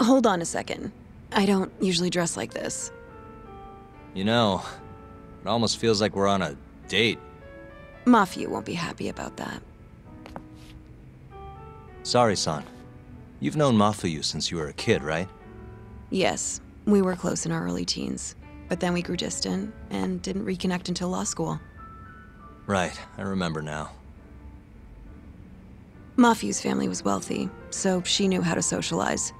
Hold on a second. I don't usually dress like this. You know, it almost feels like we're on a date. Mafuyu won't be happy about that. Saori-san, you've known Mafuyu since you were a kid, right? Yes, we were close in our early teens, but then we grew distant and didn't reconnect until law school. Right, I remember now. Mafuyu's family was wealthy, so she knew how to socialize,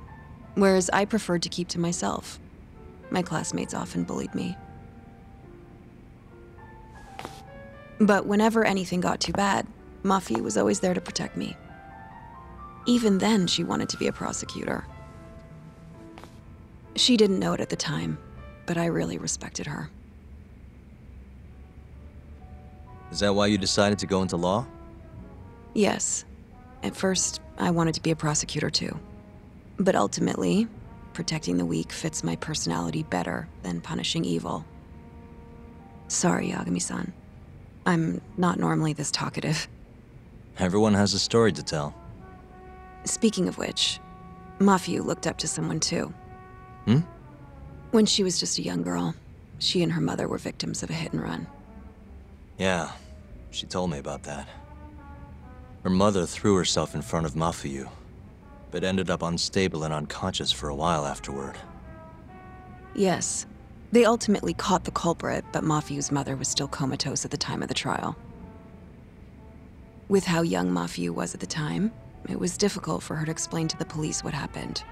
whereas I preferred to keep to myself. My classmates often bullied me. But whenever anything got too bad, Mafuyu was always there to protect me. Even then, she wanted to be a prosecutor. She didn't know it at the time, but I really respected her. Is that why you decided to go into law? Yes. At first, I wanted to be a prosecutor too. But ultimately, protecting the weak fits my personality better than punishing evil. Sorry, Yagami-san. I'm not normally this talkative. Everyone has a story to tell. Speaking of which, Mafuyu looked up to someone too. Hmm? When she was just a young girl, she and her mother were victims of a hit and run. Yeah, she told me about that. Her mother threw herself in front of Mafuyu, but ended up unstable and unconscious for a while afterward. Yes. They ultimately caught the culprit, but Mafuyu's mother was still comatose at the time of the trial. With how young Mafuyu was at the time, it was difficult for her to explain to the police what happened.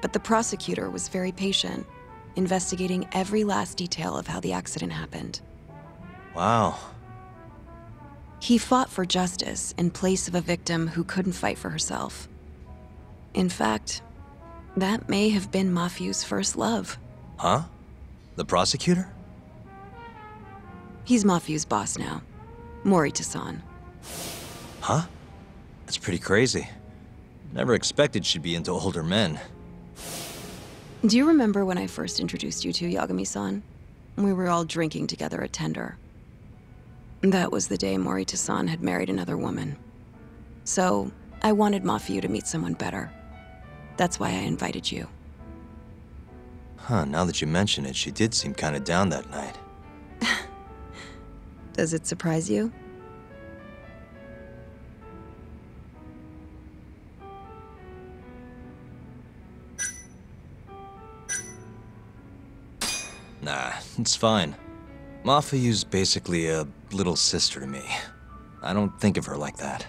But the prosecutor was very patient, investigating every last detail of how the accident happened. Wow. He fought for justice in place of a victim who couldn't fight for herself. In fact, that may have been Mafuyu's first love. Huh? The prosecutor? He's Mafuyu's boss now, Morita-san. Huh? That's pretty crazy. Never expected she'd be into older men. Do you remember when I first introduced you to Yagami-san? We were all drinking together at Tender. That was the day Morita-san had married another woman. So, I wanted Mafuyu to meet someone better. That's why I invited you. Huh, now that you mention it, she did seem kind of down that night. Does it surprise you? Nah, it's fine. Mafuyu's basically a little sister to me. I don't think of her like that.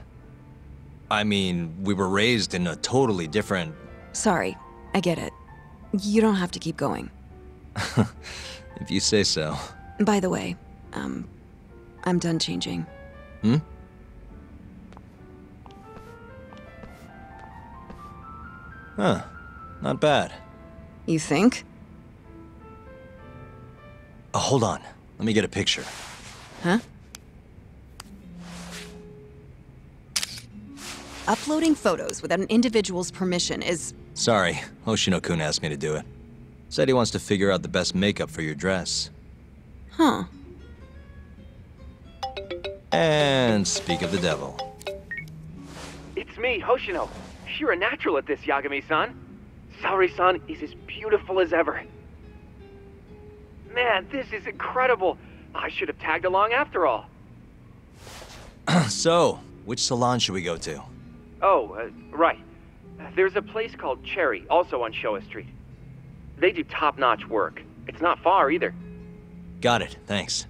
I mean, we were raised in a totally different... Sorry, I get it. You don't have to keep going. If you say so. By the way, I'm done changing. Hmm? Huh, not bad. You think? Hold on. Let me get a picture. Huh? Uploading photos without an individual's permission is... Sorry. Hoshino-kun asked me to do it. Said he wants to figure out the best makeup for your dress. Huh. And speak of the devil. It's me, Hoshino. You're a natural at this, Yagami-san. Saori-san is as beautiful as ever. Man, this is incredible. I should have tagged along after all. So, which salon should we go to? Oh, right. There's a place called Cherry, also on Showa Street. They do top-notch work. It's not far, either. Got it, thanks.